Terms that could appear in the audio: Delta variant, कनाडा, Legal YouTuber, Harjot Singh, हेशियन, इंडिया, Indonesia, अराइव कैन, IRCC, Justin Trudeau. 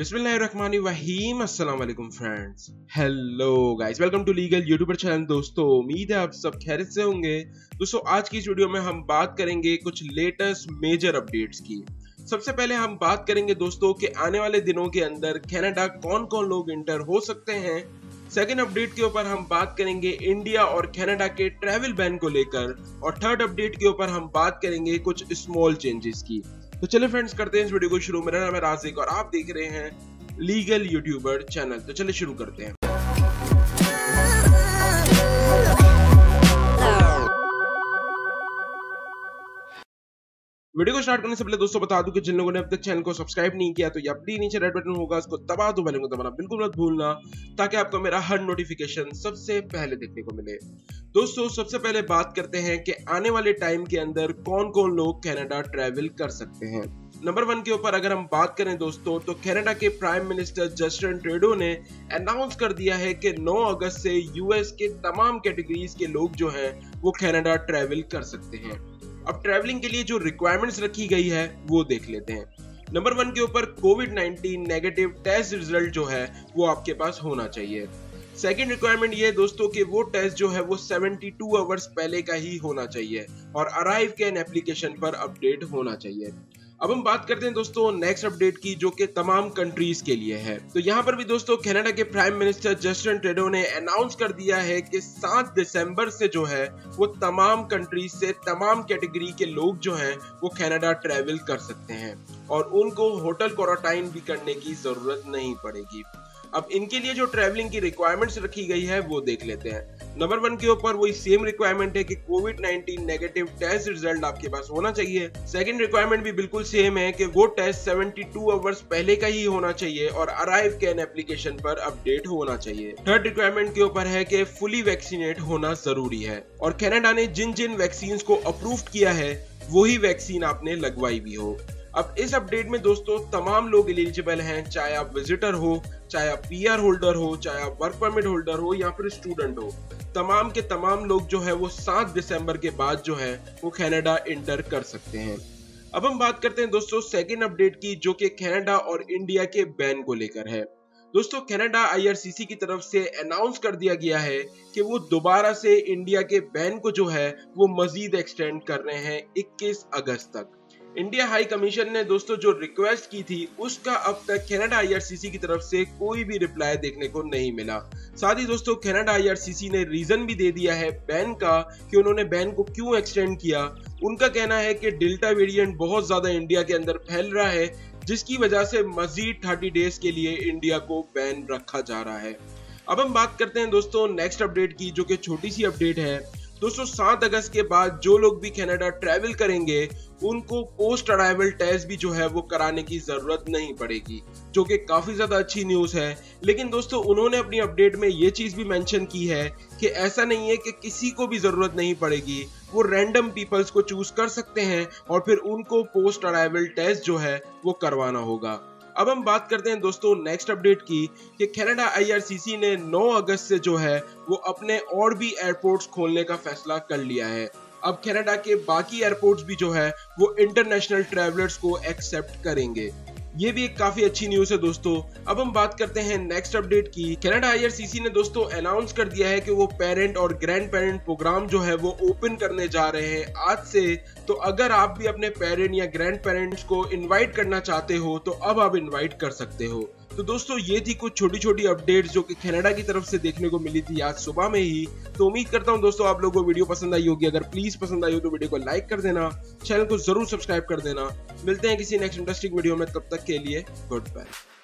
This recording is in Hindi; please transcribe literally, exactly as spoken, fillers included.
बिस्मिल्लाहिर्रहमानिर्रहीम अस्सलाम वालेकुम friends. Hello guys, welcome to legal YouTuber channel. दोस्तों उम्मीद है आप सब खैरियत से होंगे। दोस्तों आज की इस वीडियो में हम बात करेंगे कुछ लेटेस्ट मेजर अपडेट्स की। सबसे पहले हम बात करेंगे दोस्तों कि आने वाले दिनों के अंदर कनाडा कौन कौन लोग इंटर हो सकते हैं। सेकेंड अपडेट के ऊपर हम बात करेंगे इंडिया और कनाडा के ट्रैवल बैन को लेकर, और थर्ड अपडेट के ऊपर हम बात करेंगे कुछ स्मॉल चेंजेस की। तो चलिए फ्रेंड्स करते हैं इस वीडियो को शुरू। मेरा नाम है राज़िक और आप देख रहे हैं लीगल यूट्यूबर चैनल। तो चलिए शुरू करते हैं। वीडियो को स्टार्ट करने से पहले दोस्तों बता दूं कि जिन लोगों ने अब तक चैनल को सब्सक्राइब नहीं किया तो यहाँ प्लीज नीचे रेड बटन होगा, उसको दबा दो। बेल को दबाना बिल्कुल मत भूलना ताकि आपको मेरा हर नोटिफिकेशन सबसे पहले देखने को मिले। दोस्तों सबसे पहले बात करते हैं कि आने वाले टाइम के अंदर कौन कौन लोग कनाडा ट्रैवल कर सकते हैं। नंबर वन के ऊपर अगर हम बात करें दोस्तों तो कनाडा के प्राइम मिनिस्टर जस्टिन ट्रूडो ने अनाउंस कर दिया है कि नौ अगस्त से यूएस के तमाम कैटेगरीज के लोग जो हैं वो कनाडा ट्रैवल कर सकते हैं। अब ट्रैवलिंग के लिए जो रिक्वायरमेंट्स रखी गई है वो देख लेते हैं। नंबर वन के ऊपर COVID nineteen negative test result जो है वो आपके पास होना चाहिए। सेकेंड रिक्वायरमेंट ये दोस्तों कि वो टेस्ट जो है वो बहत्तर आवर्स पहले का ही होना चाहिए और अराइव के एन एप्लीकेशन पर अपडेट होना चाहिए। अब हम बात करते हैं दोस्तों नेक्स्ट अपडेट की जो कि तमाम कंट्रीज के लिए है। तो यहाँ पर भी दोस्तों कनाडा के प्राइम मिनिस्टर जस्टिन ट्रूडो ने अनाउंस कर दिया है कि सात दिसंबर से जो है वो तमाम कंट्रीज से तमाम कैटेगरी के लोग जो हैं वो कनाडा ट्रैवल कर सकते हैं और उनको होटल क्वारंटाइन भी करने की जरूरत नहीं पड़ेगी। अब इनके लिए जो ट्रैवलिंग की रिक्वायरमेंट्स रखी गई है वो देख लेते हैं। नंबर वन के ऊपर वही सेम रिक्वायरमेंट है कि COVID nineteen negative test result आपके पास होना चाहिए। सेकंड रिक्वायरमेंट भी बिल्कुल सेम है कि वो टेस्ट बहत्तर आवर्स पहले का ही होना चाहिए और अराइव कैन एप्लीकेशन पर अपडेट होना चाहिए। थर्ड रिक्वायरमेंट के ऊपर है कि फुली वैक्सीनेट होना जरूरी है और कनाडा ने जिन जिन वैक्सीन को अप्रूव किया है वही वैक्सीन आपने लगवाई भी हो। अब इस अपडेट में दोस्तों तमाम लोग एलिजिबल हैं, चाहे आप विजिटर हो, चाहे आप पीआर होल्डर हो, चाहे आप वर्क परमिट होल्डर हो या फिर स्टूडेंट हो। तमाम के तमाम लोग जो है वो सात दिसंबर के बाद जो है वो कनाडा इंटर कर सकते हैं। अब हम बात करते हैं दोस्तों सेकंड अपडेट की जो कि कनाडा और इंडिया के बैन को लेकर है। दोस्तों कनाडा आई आर सी सी की तरफ से अनाउंस कर दिया गया है कि वो दोबारा से इंडिया के बैन को जो है वो मजीद एक्सटेंड कर रहे हैं इक्कीस अगस्त तक। इंडिया हाई कमीशन ने दोस्तों जो रिक्वेस्ट की थी उसका अब तक कनाडा आई आर सी सी की तरफ से कोई भी रिप्लाई देखने को नहीं मिला। साथ ही दोस्तों कनाडा I R C C ने रीजन भी दे दिया है बैन का कि उन्होंने बैन को क्यों एक्सटेंड किया। उनका कहना है कि डेल्टा वेरिएंट बहुत ज्यादा इंडिया के अंदर फैल रहा है जिसकी वजह से मजीद तीस डेज के लिए इंडिया को बैन रखा जा रहा है। अब हम बात करते हैं दोस्तों नेक्स्ट अपडेट की जो कि छोटी सी अपडेट है। दोस्तों सात अगस्त के बाद जो लोग भी कनाडा ट्रैवल करेंगे उनको पोस्ट अराइवल टेस्ट भी जो है वो कराने की ज़रूरत नहीं पड़ेगी, जो कि काफ़ी ज़्यादा अच्छी न्यूज़ है। लेकिन दोस्तों उन्होंने अपनी अपडेट में ये चीज़ भी मेंशन की है कि ऐसा नहीं है कि किसी को भी ज़रूरत नहीं पड़ेगी, वो रैंडम पीपल्स को चूज़ कर सकते हैं और फिर उनको पोस्ट अराइवल टेस्ट जो है वो करवाना होगा। अब हम बात करते हैं दोस्तों नेक्स्ट अपडेट की कि कनाडा I R C C ने नौ अगस्त से जो है वो अपने और भी एयरपोर्ट्स खोलने का फैसला कर लिया है। अब कनाडा के बाकी एयरपोर्ट्स भी जो है वो इंटरनेशनल ट्रैवलर्स को एक्सेप्ट करेंगे। ये भी एक काफी अच्छी न्यूज है दोस्तों। अब हम बात करते हैं नेक्स्ट अपडेट की। कनाडा I R C C ने दोस्तों अनाउंस कर दिया है कि वो पेरेंट और ग्रैंड पेरेंट प्रोग्राम जो है वो ओपन करने जा रहे हैं आज से। तो अगर आप भी अपने पेरेंट या ग्रैंड पेरेंट्स को इनवाइट करना चाहते हो तो अब आप इनवाइट कर सकते हो। तो दोस्तों ये थी कुछ छोटी छोटी अपडेट्स जो कि कनाडा की तरफ से देखने को मिली थी आज सुबह में ही। तो उम्मीद करता हूँ दोस्तों आप लोगों को वीडियो पसंद आई होगी। अगर प्लीज पसंद आई हो तो वीडियो को लाइक कर देना, चैनल को जरूर सब्सक्राइब कर देना। मिलते हैं किसी नेक्स्ट इंटरेस्टिंग वीडियो में, तब तक के लिए गुड बाय।